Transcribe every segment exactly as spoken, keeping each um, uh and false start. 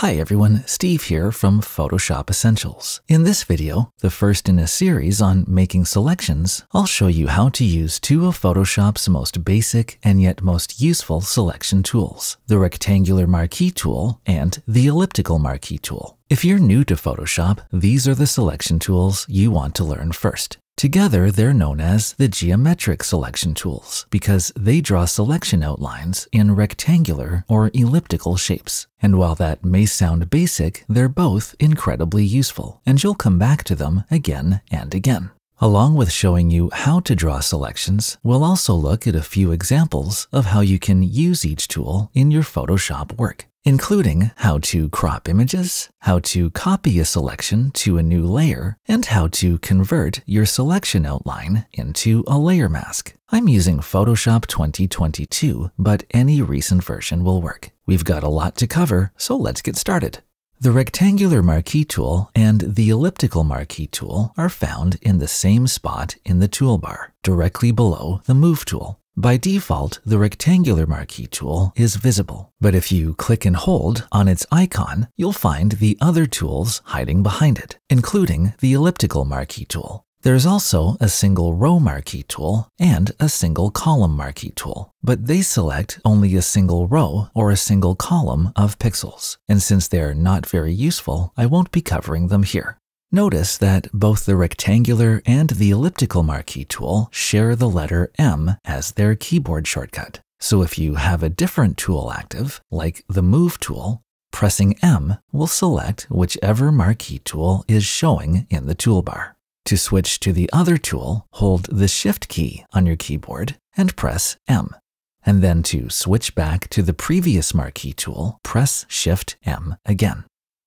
Hi everyone, Steve here from Photoshop Essentials. In this video, the first in a series on making selections, I'll show you how to use two of Photoshop's most basic and yet most useful selection tools, the Rectangular Marquee Tool and the Elliptical Marquee Tool. If you're new to Photoshop, these are the selection tools you want to learn first. Together, they're known as the geometric selection tools because they draw selection outlines in rectangular or elliptical shapes. And while that may sound basic, they're both incredibly useful, and you'll come back to them again and again. Along with showing you how to draw selections, we'll also look at a few examples of how you can use each tool in your Photoshop work, including how to crop images, how to copy a selection to a new layer, and how to convert your selection outline into a layer mask. I'm using Photoshop twenty twenty-two, but any recent version will work. We've got a lot to cover, so let's get started. The Rectangular Marquee Tool and the Elliptical Marquee Tool are found in the same spot in the toolbar, directly below the Move Tool. By default, the Rectangular Marquee Tool is visible, but if you click and hold on its icon, you'll find the other tools hiding behind it, including the Elliptical Marquee Tool. There's also a Single Row Marquee Tool and a Single Column Marquee Tool, but they select only a single row or a single column of pixels, and since they're not very useful, I won't be covering them here. Notice that both the Rectangular and the Elliptical Marquee Tool share the letter M as their keyboard shortcut. So if you have a different tool active, like the Move Tool, pressing M will select whichever marquee tool is showing in the toolbar. To switch to the other tool, hold the Shift key on your keyboard and press M. And then to switch back to the previous marquee tool, press Shift M again.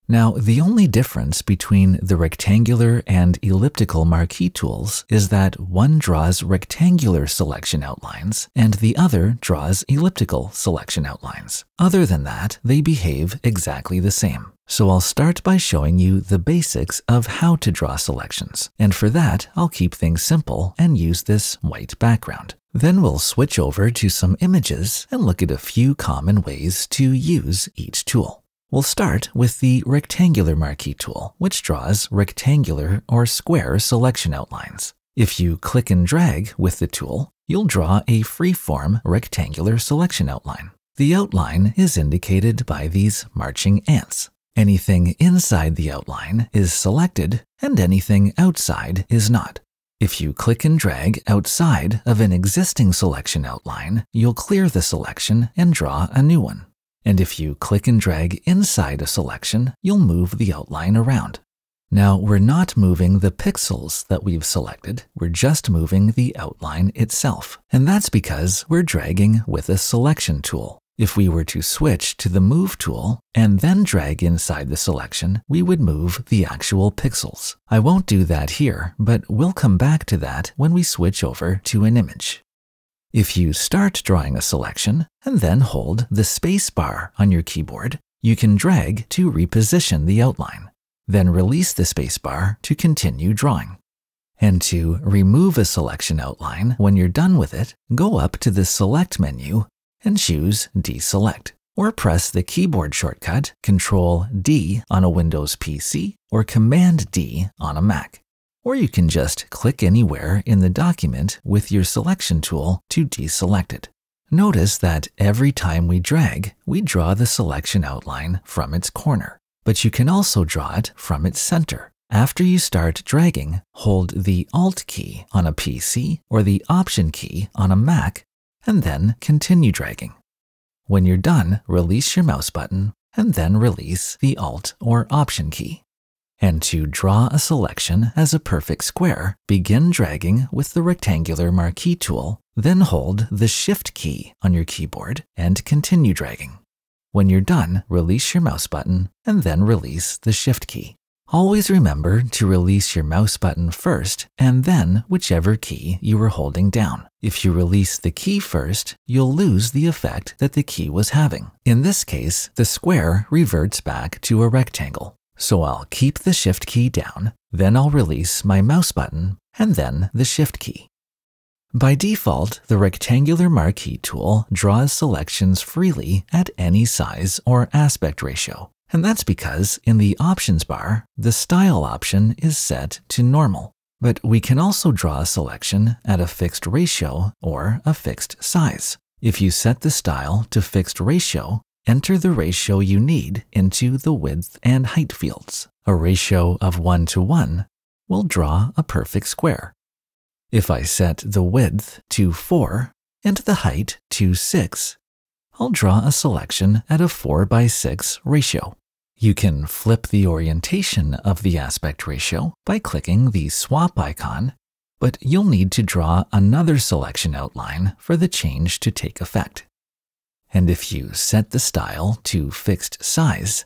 Now, the only difference between the Rectangular and Elliptical Marquee Tools is that one draws rectangular selection outlines and the other draws elliptical selection outlines. Other than that, they behave exactly the same. So I'll start by showing you the basics of how to draw selections, and for that, I'll keep things simple and use this white background. Then we'll switch over to some images and look at a few common ways to use each tool. We'll start with the Rectangular Marquee Tool, which draws rectangular or square selection outlines. If you click and drag with the tool, you'll draw a freeform rectangular selection outline. The outline is indicated by these marching ants. Anything inside the outline is selected, and anything outside is not. If you click and drag outside of an existing selection outline, you'll clear the selection and draw a new one. And if you click and drag inside a selection, you'll move the outline around. Now, we're not moving the pixels that we've selected, we're just moving the outline itself. And that's because we're dragging with a selection tool. If we were to switch to the Move Tool and then drag inside the selection, we would move the actual pixels. I won't do that here, but we'll come back to that when we switch over to an image. If you start drawing a selection and then hold the space bar on your keyboard, you can drag to reposition the outline, then release the space bar to continue drawing. And to remove a selection outline when you're done with it, go up to the Select menu and choose Deselect, or press the keyboard shortcut control D on a Windows P C or command D on a Mac. Or you can just click anywhere in the document with your selection tool to deselect it. Notice that every time we drag, we draw the selection outline from its corner, but you can also draw it from its center. After you start dragging, hold the Alt key on a P C or the Option key on a Mac, and then continue dragging. When you're done, release your mouse button and then release the Alt or Option key. And to draw a selection as a perfect square, begin dragging with the Rectangular Marquee Tool, then hold the Shift key on your keyboard and continue dragging. When you're done, release your mouse button and then release the Shift key. Always remember to release your mouse button first and then whichever key you were holding down. If you release the key first, you'll lose the effect that the key was having. In this case, the square reverts back to a rectangle. So I'll keep the Shift key down, then I'll release my mouse button, and then the Shift key. By default, the Rectangular Marquee Tool draws selections freely at any size or aspect ratio. And that's because in the options bar, the style option is set to normal. But we can also draw a selection at a fixed ratio or a fixed size. If you set the style to fixed ratio, enter the ratio you need into the width and height fields. A ratio of one to one will draw a perfect square. If I set the width to four and the height to six, I'll draw a selection at a four by six ratio. You can flip the orientation of the aspect ratio by clicking the swap icon, but you'll need to draw another selection outline for the change to take effect. And if you set the style to fixed size,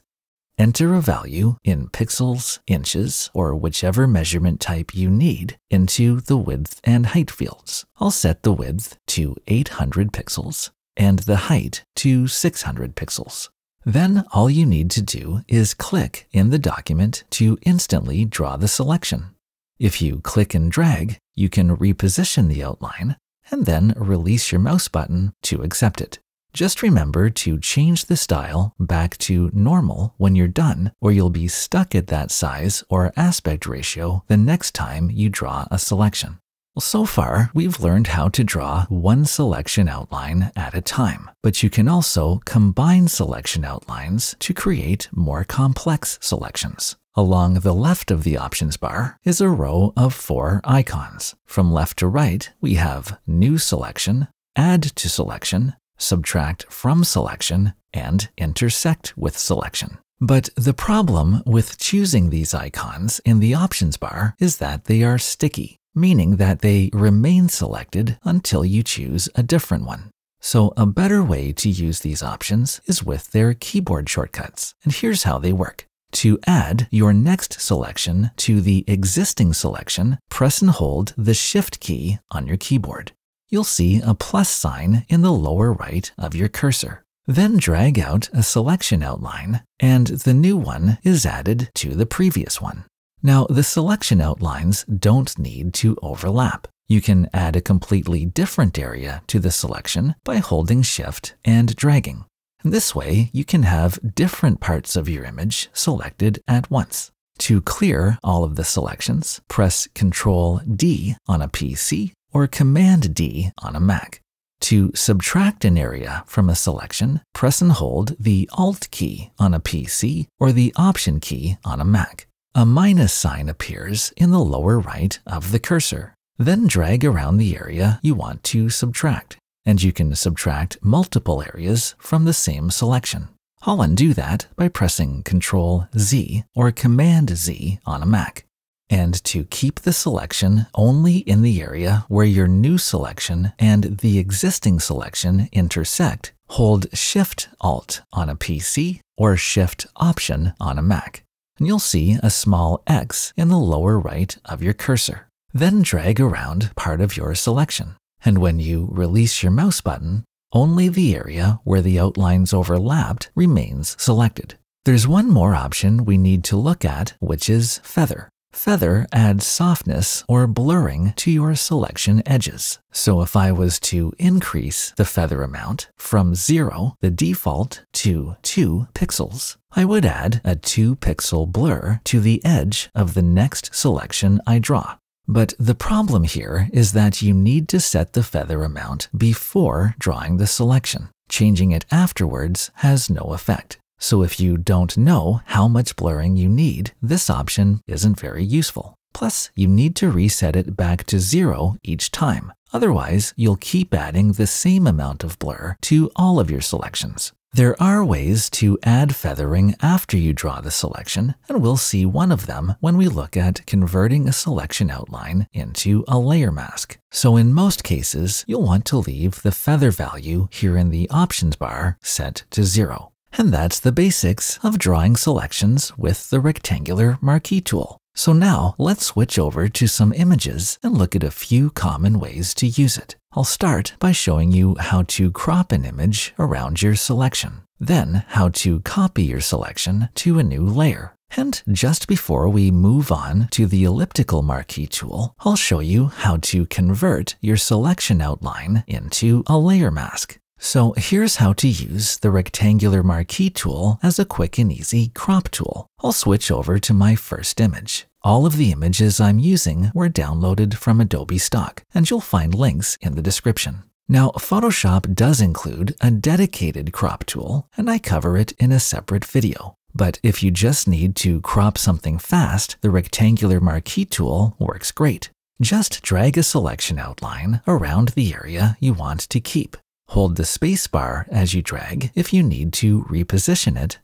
enter a value in pixels, inches, or whichever measurement type you need into the width and height fields. I'll set the width to eight hundred pixels and the height to six hundred pixels. Then all you need to do is click in the document to instantly draw the selection. If you click and drag, you can reposition the outline and then release your mouse button to accept it. Just remember to change the style back to normal when you're done, or you'll be stuck at that size or aspect ratio the next time you draw a selection. Well, so far, we've learned how to draw one selection outline at a time, but you can also combine selection outlines to create more complex selections. Along the left of the options bar is a row of four icons. From left to right, we have New Selection, Add to Selection, Subtract from Selection, and Intersect with Selection. But the problem with choosing these icons in the options bar is that they are sticky, meaning that they remain selected until you choose a different one. So a better way to use these options is with their keyboard shortcuts, and here's how they work. To add your next selection to the existing selection, press and hold the Shift key on your keyboard. You'll see a plus sign in the lower right of your cursor. Then drag out a selection outline, and the new one is added to the previous one. Now, the selection outlines don't need to overlap. You can add a completely different area to the selection by holding Shift and dragging. This way, you can have different parts of your image selected at once. To clear all of the selections, press control D on a P C or command D on a Mac. To subtract an area from a selection, press and hold the Alt key on a P C or the Option key on a Mac. A minus sign appears in the lower right of the cursor. Then drag around the area you want to subtract, and you can subtract multiple areas from the same selection. I'll undo that by pressing control Z or command Z on a Mac. And to keep the selection only in the area where your new selection and the existing selection intersect, hold Shift Alt on a P C or Shift Option on a Mac. And you'll see a small X in the lower right of your cursor. Then drag around part of your selection. And when you release your mouse button, only the area where the outlines overlapped remains selected. There's one more option we need to look at, which is Feather. Feather adds softness or blurring to your selection edges. So if I was to increase the feather amount from zero, the default, to two pixels, I would add a two pixel blur to the edge of the next selection I draw. But the problem here is that you need to set the feather amount before drawing the selection. Changing it afterwards has no effect. So if you don't know how much blurring you need, this option isn't very useful. Plus, you need to reset it back to zero each time. Otherwise, you'll keep adding the same amount of blur to all of your selections. There are ways to add feathering after you draw the selection, and we'll see one of them when we look at converting a selection outline into a layer mask. So in most cases, you'll want to leave the feather value here in the options bar set to zero. And that's the basics of drawing selections with the Rectangular Marquee Tool. So now let's switch over to some images and look at a few common ways to use it. I'll start by showing you how to crop an image around your selection, then how to copy your selection to a new layer. And just before we move on to the Elliptical Marquee Tool, I'll show you how to convert your selection outline into a layer mask. So here's how to use the Rectangular Marquee Tool as a quick and easy crop tool. I'll switch over to my first image. All of the images I'm using were downloaded from Adobe Stock, and you'll find links in the description. Now, Photoshop does include a dedicated crop tool, and I cover it in a separate video. But if you just need to crop something fast, the Rectangular Marquee Tool works great. Just drag a selection outline around the area you want to keep. Hold the spacebar as you drag if you need to reposition it,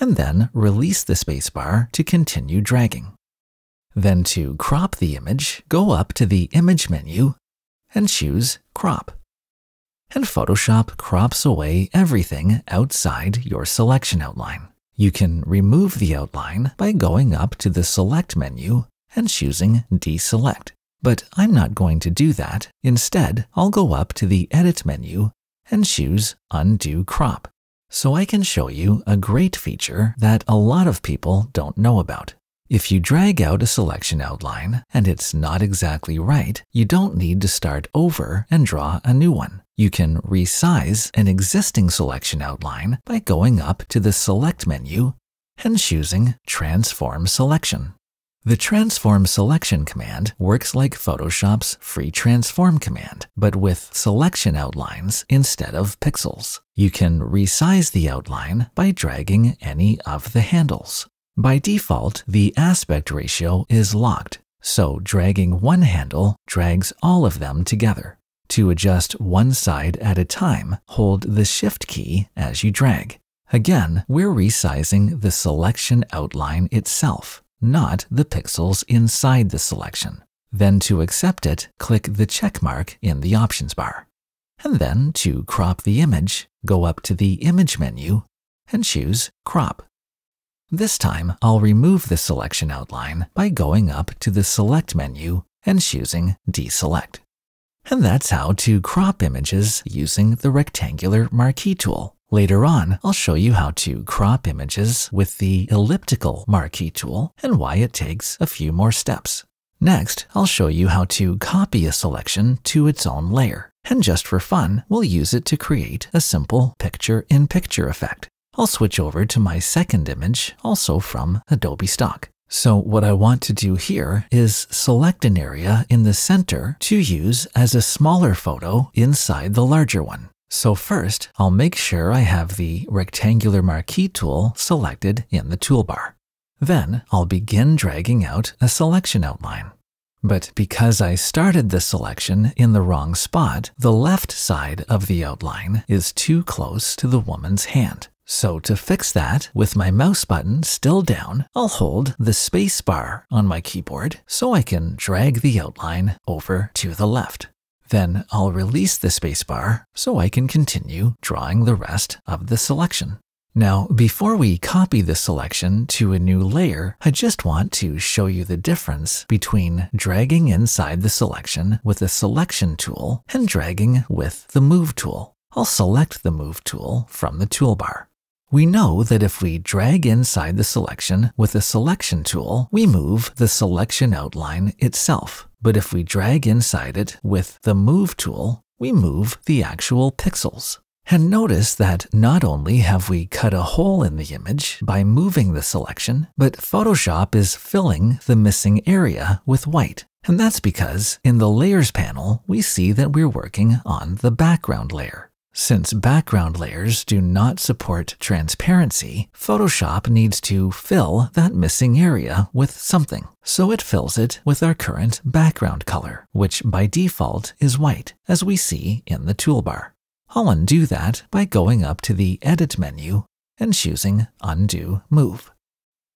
and then release the spacebar to continue dragging. Then to crop the image, go up to the Image menu and choose Crop. And Photoshop crops away everything outside your selection outline. You can remove the outline by going up to the Select menu and choosing Deselect. But I'm not going to do that. Instead, I'll go up to the Edit menu and choose Undo Crop. So I can show you a great feature that a lot of people don't know about. If you drag out a selection outline and it's not exactly right, you don't need to start over and draw a new one. You can resize an existing selection outline by going up to the Select menu and choosing Transform Selection. The Transform Selection command works like Photoshop's Free Transform command, but with selection outlines instead of pixels. You can resize the outline by dragging any of the handles. By default, the aspect ratio is locked, so dragging one handle drags all of them together. To adjust one side at a time, hold the Shift key as you drag. Again, we're resizing the selection outline itself, not the pixels inside the selection. Then to accept it, click the check mark in the options bar. And then to crop the image, go up to the Image menu and choose Crop. This time, I'll remove the selection outline by going up to the Select menu and choosing Deselect. And that's how to crop images using the Rectangular Marquee Tool. Later on, I'll show you how to crop images with the Elliptical Marquee Tool and why it takes a few more steps. Next, I'll show you how to copy a selection to its own layer. And just for fun, we'll use it to create a simple picture-in-picture effect. I'll switch over to my second image, also from Adobe Stock. So what I want to do here is select an area in the center to use as a smaller photo inside the larger one. So first, I'll make sure I have the Rectangular Marquee Tool selected in the toolbar. Then, I'll begin dragging out a selection outline. But because I started the selection in the wrong spot, the left side of the outline is too close to the woman's hand. So to fix that, with my mouse button still down, I'll hold the space bar on my keyboard so I can drag the outline over to the left. Then I'll release the spacebar so I can continue drawing the rest of the selection. Now, before we copy the selection to a new layer, I just want to show you the difference between dragging inside the selection with the Selection tool and dragging with the Move tool. I'll select the Move tool from the toolbar. We know that if we drag inside the selection with the Selection tool, we move the selection outline itself. But if we drag inside it with the Move tool, we move the actual pixels. And notice that not only have we cut a hole in the image by moving the selection, but Photoshop is filling the missing area with white. And that's because in the Layers panel, we see that we're working on the background layer. Since background layers do not support transparency, Photoshop needs to fill that missing area with something. So it fills it with our current background color, which by default is white, as we see in the toolbar. I'll undo that by going up to the Edit menu and choosing Undo Move.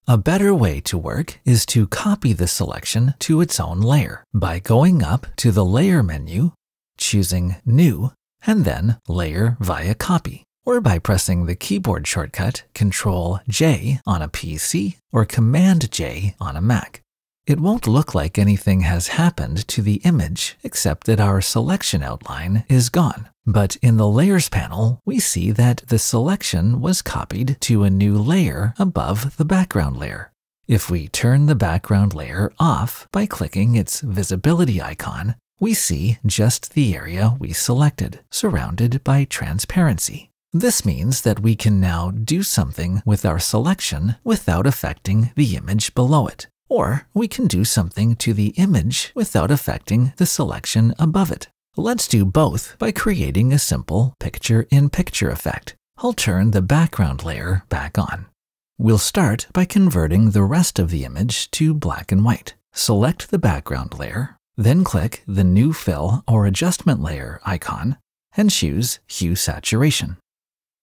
A better way to work is to copy the selection to its own layer by going up to the Layer menu, choosing New, and then Layer via Copy, or by pressing the keyboard shortcut control J on a P C or command J on a Mac. It won't look like anything has happened to the image except that our selection outline is gone. But in the Layers panel, we see that the selection was copied to a new layer above the background layer. If we turn the background layer off by clicking its visibility icon, we see just the area we selected, surrounded by transparency. This means that we can now do something with our selection without affecting the image below it, or we can do something to the image without affecting the selection above it. Let's do both by creating a simple picture-in-picture effect. I'll turn the background layer back on. We'll start by converting the rest of the image to black and white. Select the background layer, then click the new fill or adjustment layer icon and choose Hue/Saturation.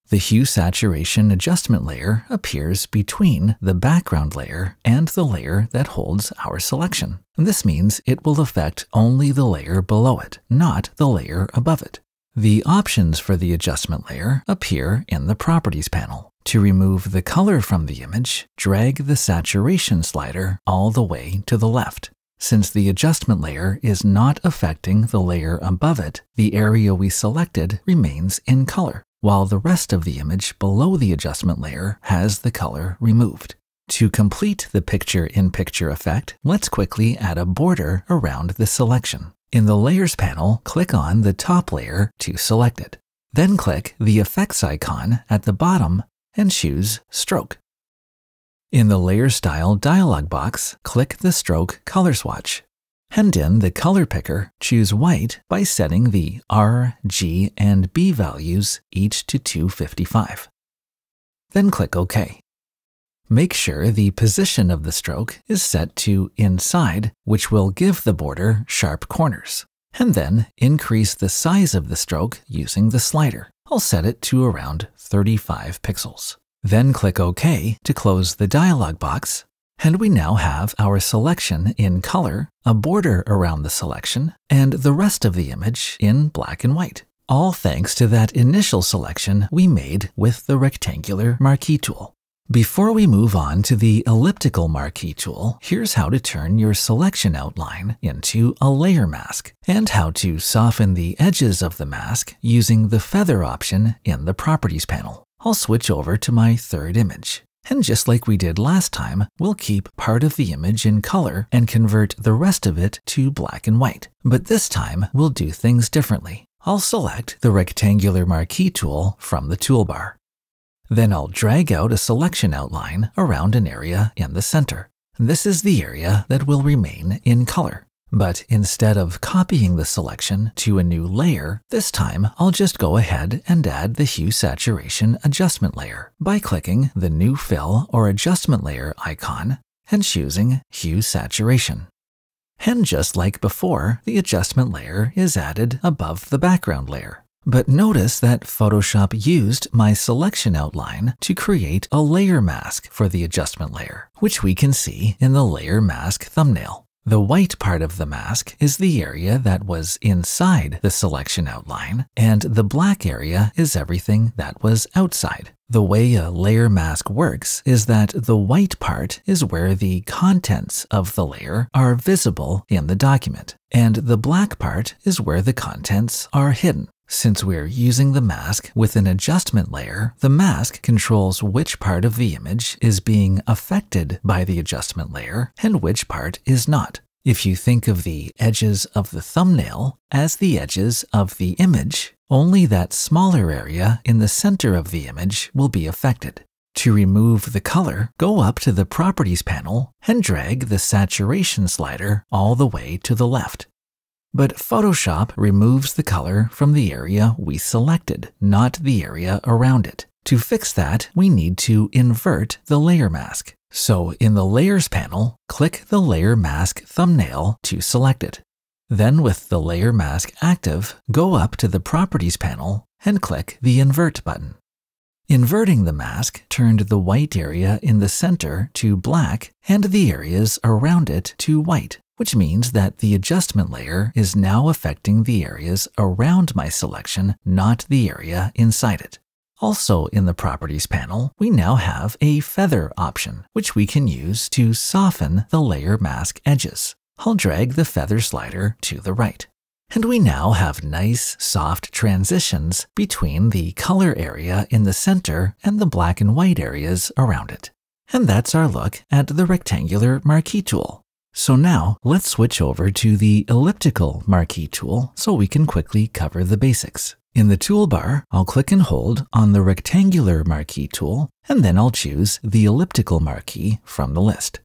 The Hue/Saturation adjustment layer appears between the background layer and the layer that holds our selection. This means it will affect only the layer below it, not the layer above it. The options for the adjustment layer appear in the Properties panel. To remove the color from the image, drag the saturation slider all the way to the left. Since the adjustment layer is not affecting the layer above it, the area we selected remains in color, while the rest of the image below the adjustment layer has the color removed. To complete the picture-in-picture effect, let's quickly add a border around the selection. In the Layers panel, click on the top layer to select it. Then click the Effects icon at the bottom and choose Stroke. In the Layer Style dialog box, click the Stroke Color Swatch. And in the Color Picker, choose White by setting the R, G, and B values each to two fifty-five. Then click OK. Make sure the position of the stroke is set to Inside, which will give the border sharp corners. And then increase the size of the stroke using the slider. I'll set it to around thirty-five pixels. Then click OK to close the dialog box. And we now have our selection in color, a border around the selection, and the rest of the image in black and white. All thanks to that initial selection we made with the Rectangular Marquee Tool. Before we move on to the Elliptical Marquee Tool, here's how to turn your selection outline into a layer mask, and how to soften the edges of the mask using the Feather option in the Properties panel. I'll switch over to my third image. And just like we did last time, we'll keep part of the image in color and convert the rest of it to black and white. But this time, we'll do things differently. I'll select the Rectangular Marquee Tool from the toolbar. Then I'll drag out a selection outline around an area in the center. This is the area that will remain in color. But instead of copying the selection to a new layer, this time I'll just go ahead and add the Hue/Saturation adjustment layer by clicking the new fill or adjustment layer icon and choosing Hue/Saturation. And just like before, the adjustment layer is added above the background layer. But notice that Photoshop used my selection outline to create a layer mask for the adjustment layer, which we can see in the layer mask thumbnail. The white part of the mask is the area that was inside the selection outline, and the black area is everything that was outside. The way a layer mask works is that the white part is where the contents of the layer are visible in the document, and the black part is where the contents are hidden. Since we're using the mask with an adjustment layer, the mask controls which part of the image is being affected by the adjustment layer and which part is not. If you think of the edges of the thumbnail as the edges of the image, only that smaller area in the center of the image will be affected. To remove the color, go up to the Properties panel and drag the saturation slider all the way to the left. But Photoshop removes the color from the area we selected, not the area around it. To fix that, we need to invert the layer mask. So in the Layers panel, click the Layer Mask thumbnail to select it. Then with the Layer Mask active, go up to the Properties panel and click the Invert button. Inverting the mask turned the white area in the center to black and the areas around it to white, which means that the adjustment layer is now affecting the areas around my selection, not the area inside it. Also in the Properties panel, we now have a Feather option, which we can use to soften the layer mask edges. I'll drag the Feather slider to the right. And we now have nice, soft transitions between the color area in the center and the black and white areas around it. And that's our look at the Rectangular Marquee Tool. So now let's switch over to the Elliptical Marquee Tool so we can quickly cover the basics. In the toolbar, I'll click and hold on the Rectangular Marquee Tool, and then I'll choose the Elliptical Marquee from the list.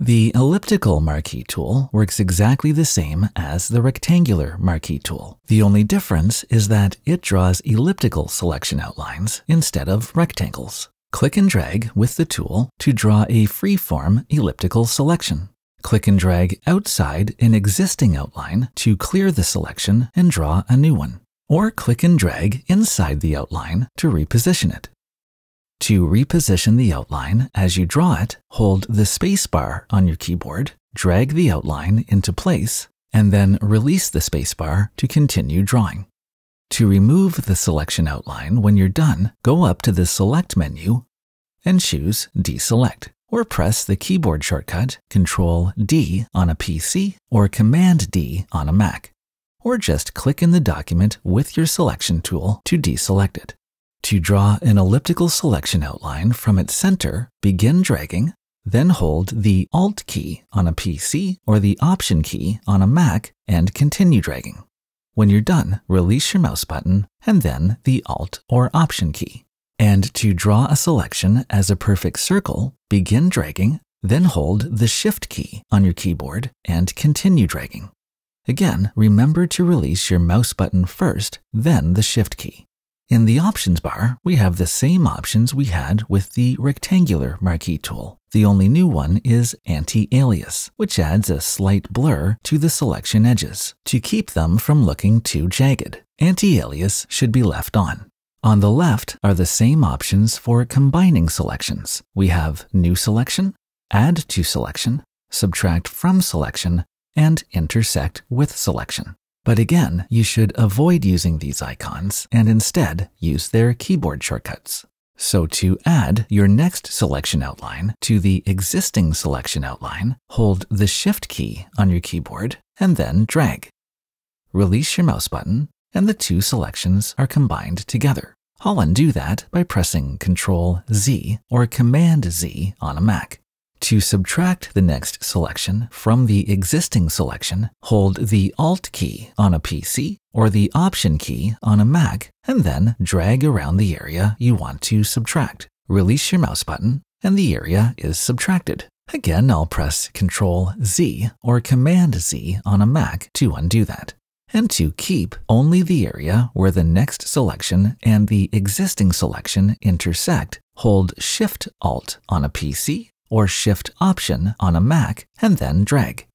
The Elliptical Marquee Tool works exactly the same as the Rectangular Marquee Tool. The only difference is that it draws elliptical selection outlines instead of rectangles. Click and drag with the tool to draw a freeform elliptical selection. Click and drag outside an existing outline to clear the selection and draw a new one. Or click and drag inside the outline to reposition it. To reposition the outline as you draw it, hold the spacebar on your keyboard, drag the outline into place, and then release the spacebar to continue drawing. To remove the selection outline when you're done, go up to the Select menu and choose Deselect, or press the keyboard shortcut control D on a P C or command D on a Mac. Or just click in the document with your selection tool to deselect it. To draw an elliptical selection outline from its center, begin dragging, then hold the Alt key on a P C or the Option key on a Mac and continue dragging. When you're done, release your mouse button and then the Alt or Option key. And to draw a selection as a perfect circle, begin dragging, then hold the Shift key on your keyboard and continue dragging. Again, remember to release your mouse button first, then the Shift key. In the options bar, we have the same options we had with the Rectangular Marquee Tool. The only new one is Anti-alias, which adds a slight blur to the selection edges to keep them from looking too jagged. Anti-alias should be left on. On the left are the same options for combining selections. We have New Selection, Add to Selection, Subtract from Selection, and intersect with selection. But again, you should avoid using these icons and instead use their keyboard shortcuts. So to add your next selection outline to the existing selection outline, hold the Shift key on your keyboard and then drag. Release your mouse button and the two selections are combined together. I'll undo that by pressing control Z or command Z on a Mac. To subtract the next selection from the existing selection, hold the Alt key on a P C or the Option key on a Mac and then drag around the area you want to subtract. Release your mouse button and the area is subtracted. Again, I'll press control Z or command Z on a Mac to undo that. And to keep only the area where the next selection and the existing selection intersect, hold shift alt on a P C or shift option on a Mac and then drag.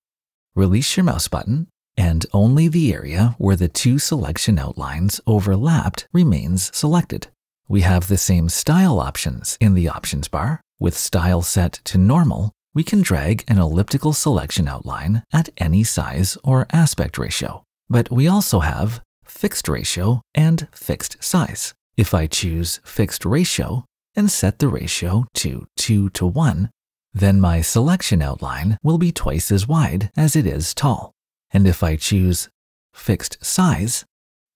Release your mouse button and only the area where the two selection outlines overlapped remains selected. We have the same style options in the options bar. With style set to normal, we can drag an elliptical selection outline at any size or aspect ratio. But we also have fixed ratio and fixed size. If I choose fixed ratio and set the ratio to two to one, then my selection outline will be twice as wide as it is tall. And if I choose fixed size,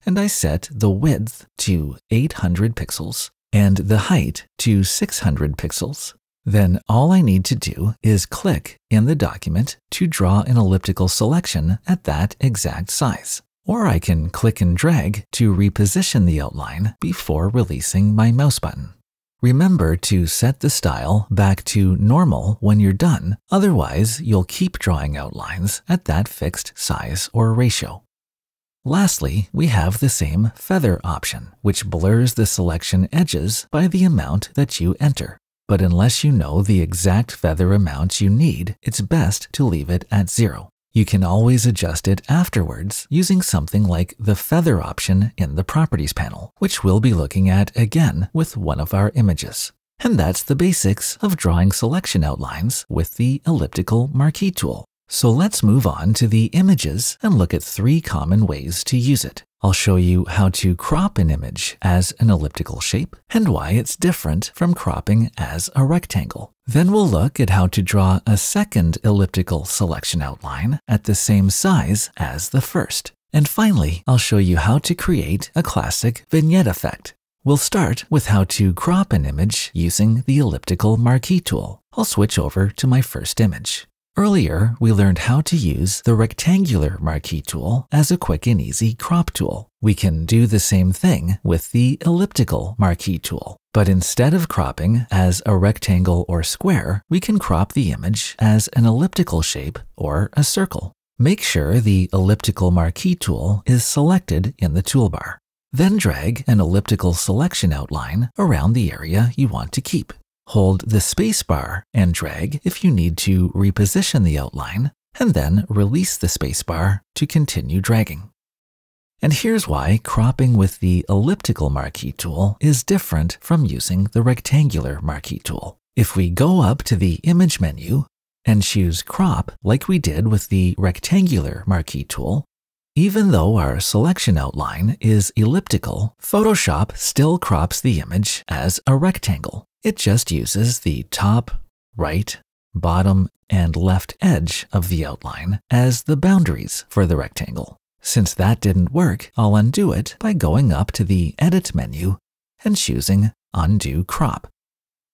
and I set the width to eight hundred pixels and the height to six hundred pixels, then all I need to do is click in the document to draw an elliptical selection at that exact size. Or I can click and drag to reposition the outline before releasing my mouse button. Remember to set the style back to normal when you're done, otherwise you'll keep drawing outlines at that fixed size or ratio. Lastly, we have the same feather option, which blurs the selection edges by the amount that you enter. But unless you know the exact feather amount you need, it's best to leave it at zero. You can always adjust it afterwards using something like the feather option in the properties panel, which we'll be looking at again with one of our images. And that's the basics of drawing selection outlines with the Elliptical Marquee Tool. So let's move on to the images and look at three common ways to use it. I'll show you how to crop an image as an elliptical shape and why it's different from cropping as a rectangle. Then we'll look at how to draw a second elliptical selection outline at the same size as the first. And finally, I'll show you how to create a classic vignette effect. We'll start with how to crop an image using the Elliptical Marquee Tool. I'll switch over to my first image. Earlier, we learned how to use the Rectangular Marquee Tool as a quick and easy crop tool. We can do the same thing with the Elliptical Marquee Tool. But instead of cropping as a rectangle or square, we can crop the image as an elliptical shape or a circle. Make sure the Elliptical Marquee Tool is selected in the toolbar. Then drag an elliptical selection outline around the area you want to keep. Hold the spacebar and drag if you need to reposition the outline, and then release the spacebar to continue dragging. And here's why cropping with the Elliptical Marquee Tool is different from using the Rectangular Marquee Tool. If we go up to the Image menu and choose Crop like we did with the Rectangular Marquee Tool, even though our selection outline is elliptical, Photoshop still crops the image as a rectangle. It just uses the top, right, bottom, and left edge of the outline as the boundaries for the rectangle. Since that didn't work, I'll undo it by going up to the Edit menu and choosing Undo Crop.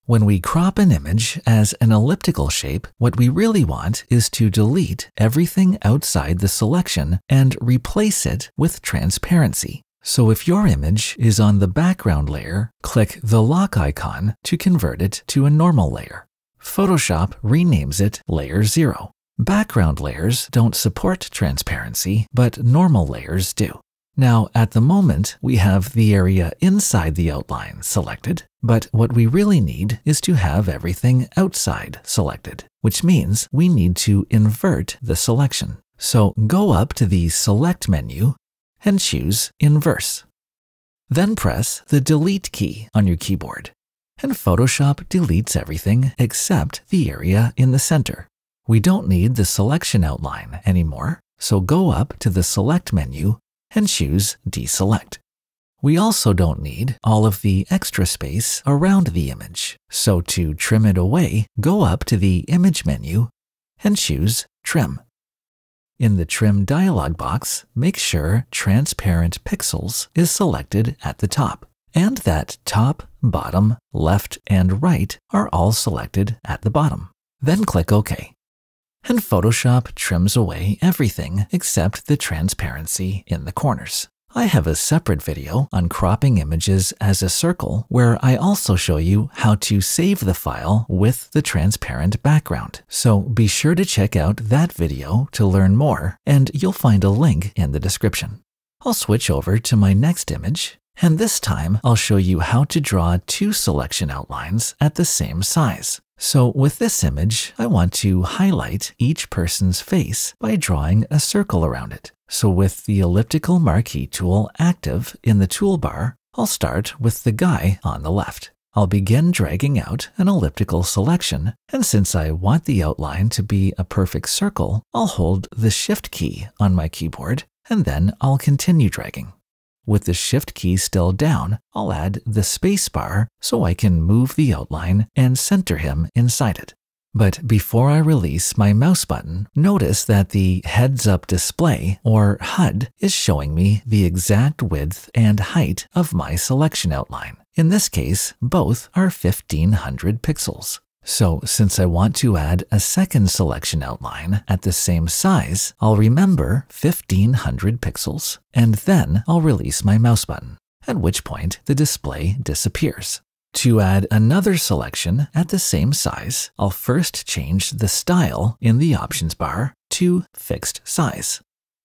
When we crop an image as an elliptical shape, what we really want is to delete everything outside the selection and replace it with transparency. So if your image is on the background layer, click the lock icon to convert it to a normal layer. Photoshop renames it Layer zero. Background layers don't support transparency, but normal layers do. Now, at the moment, we have the area inside the outline selected, but what we really need is to have everything outside selected, which means we need to invert the selection. So go up to the Select menu and choose Inverse. Then press the Delete key on your keyboard, and Photoshop deletes everything except the area in the center. We don't need the selection outline anymore, so go up to the Select menu and choose Deselect. We also don't need all of the extra space around the image, so to trim it away, go up to the Image menu and choose Trim. In the Trim dialog box, make sure Transparent Pixels is selected at the top, and that top, bottom, left, and right are all selected at the bottom. Then click OK. And Photoshop trims away everything except the transparency in the corners. I have a separate video on cropping images as a circle where I also show you how to save the file with the transparent background. So be sure to check out that video to learn more, and you'll find a link in the description. I'll switch over to my next image, and this time I'll show you how to draw two selection outlines at the same size. So with this image, I want to highlight each person's face by drawing a circle around it. So with the Elliptical Marquee Tool active in the toolbar, I'll start with the guy on the left. I'll begin dragging out an elliptical selection, and since I want the outline to be a perfect circle, I'll hold the Shift key on my keyboard, and then I'll continue dragging. With the Shift key still down, I'll add the spacebar so I can move the outline and center him inside it. But before I release my mouse button, notice that the Heads Up Display, or H U D, is showing me the exact width and height of my selection outline. In this case, both are fifteen hundred pixels. So since I want to add a second selection outline at the same size, I'll remember fifteen hundred pixels, and then I'll release my mouse button, at which point the display disappears. To add another selection at the same size, I'll first change the style in the options bar to fixed size.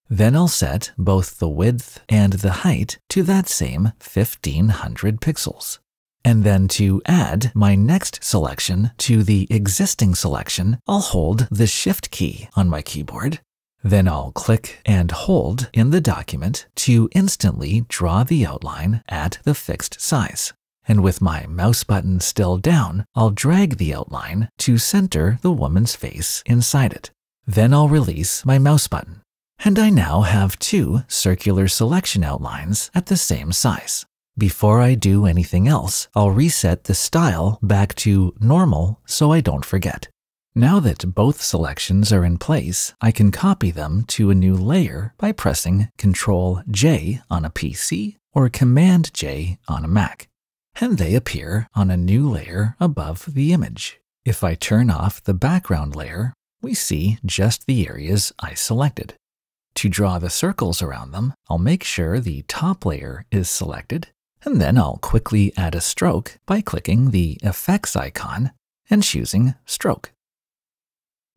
Then I'll set both the width and the height to that same fifteen hundred pixels. And then to add my next selection to the existing selection, I'll hold the Shift key on my keyboard. Then I'll click and hold in the document to instantly draw the outline at the fixed size. And with my mouse button still down, I'll drag the outline to center the woman's face inside it. Then I'll release my mouse button. And I now have two circular selection outlines at the same size. Before I do anything else, I'll reset the style back to normal so I don't forget. Now that both selections are in place, I can copy them to a new layer by pressing control J on a P C or command J on a Mac, and they appear on a new layer above the image. If I turn off the background layer, we see just the areas I selected. To draw the circles around them, I'll make sure the top layer is selected, and then I'll quickly add a stroke by clicking the Effects icon and choosing Stroke.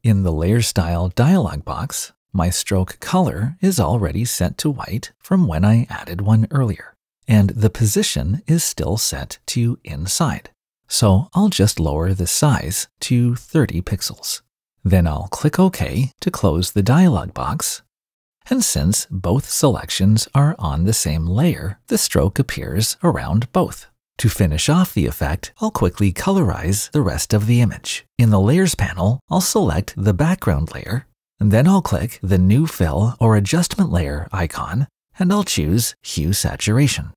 In the Layer Style dialog box, my stroke color is already set to white from when I added one earlier, and the position is still set to inside. So I'll just lower the size to thirty pixels. Then I'll click OK to close the dialog box. And since both selections are on the same layer, the stroke appears around both. To finish off the effect, I'll quickly colorize the rest of the image. In the Layers panel, I'll select the background layer, and then I'll click the New Fill or Adjustment Layer icon, and I'll choose Hue/Saturation.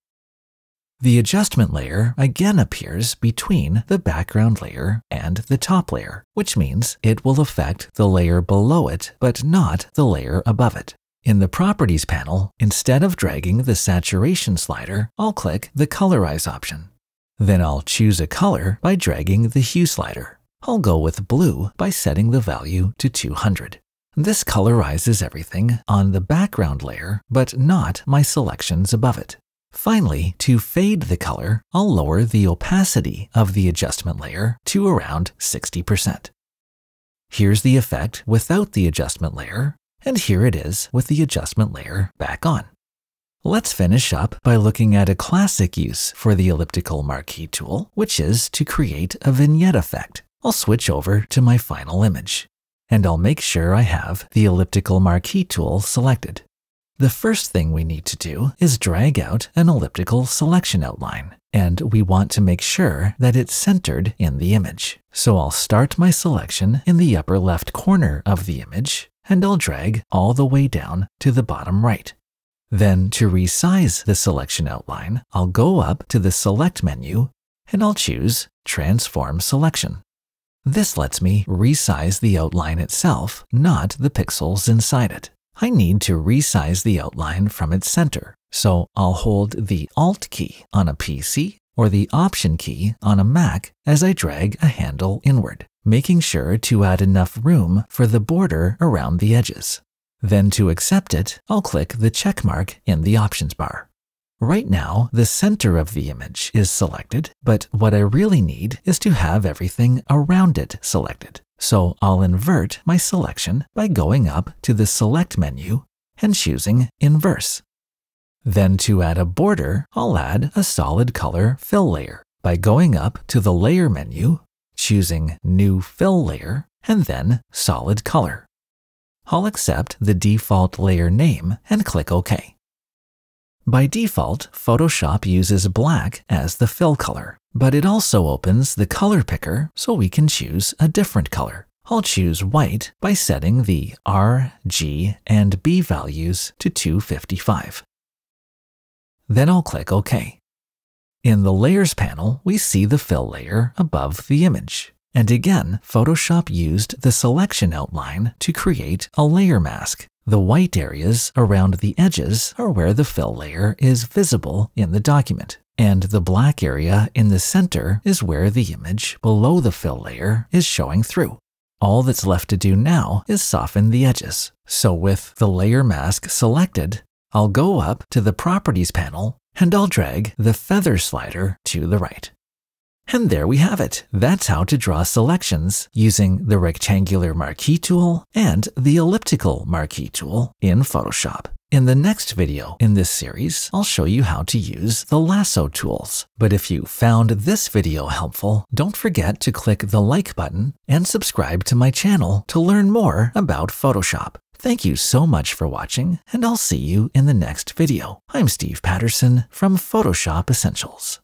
The adjustment layer again appears between the background layer and the top layer, which means it will affect the layer below it, but not the layer above it. In the Properties panel, instead of dragging the Saturation slider, I'll click the Colorize option. Then I'll choose a color by dragging the Hue slider. I'll go with blue by setting the value to two hundred. This colorizes everything on the background layer, but not my selections above it. Finally, to fade the color, I'll lower the opacity of the adjustment layer to around sixty percent. Here's the effect without the adjustment layer, and here it is with the adjustment layer back on. Let's finish up by looking at a classic use for the Elliptical Marquee Tool, which is to create a vignette effect. I'll switch over to my final image, and I'll make sure I have the Elliptical Marquee Tool selected. The first thing we need to do is drag out an elliptical selection outline, and we want to make sure that it's centered in the image. So I'll start my selection in the upper left corner of the image, and I'll drag all the way down to the bottom right. Then to resize the selection outline, I'll go up to the Select menu and I'll choose Transform Selection. This lets me resize the outline itself, not the pixels inside it. I need to resize the outline from its center, so I'll hold the Alt key on a P C or the Option key on a Mac as I drag a handle inward, making sure to add enough room for the border around the edges. Then to accept it, I'll click the check mark in the options bar. Right now, the center of the image is selected, but what I really need is to have everything around it selected. So I'll invert my selection by going up to the Select menu and choosing Inverse. Then to add a border, I'll add a solid color fill layer by going up to the Layer menu, choosing New Fill Layer, and then Solid Color. I'll accept the default layer name and click OK. By default, Photoshop uses black as the fill color, but it also opens the color picker so we can choose a different color. I'll choose white by setting the R, G, and B values to two fifty-five. Then I'll click OK. In the Layers panel, we see the fill layer above the image. And again, Photoshop used the selection outline to create a layer mask. The white areas around the edges are where the fill layer is visible in the document, and the black area in the center is where the image below the fill layer is showing through. All that's left to do now is soften the edges. So with the layer mask selected, I'll go up to the Properties panel and I'll drag the feather slider to the right. And there we have it. That's how to draw selections using the Rectangular Marquee Tool and the Elliptical Marquee Tool in Photoshop. In the next video in this series, I'll show you how to use the lasso tools. But if you found this video helpful, don't forget to click the like button and subscribe to my channel to learn more about Photoshop. Thank you so much for watching, and I'll see you in the next video. I'm Steve Patterson from Photoshop Essentials.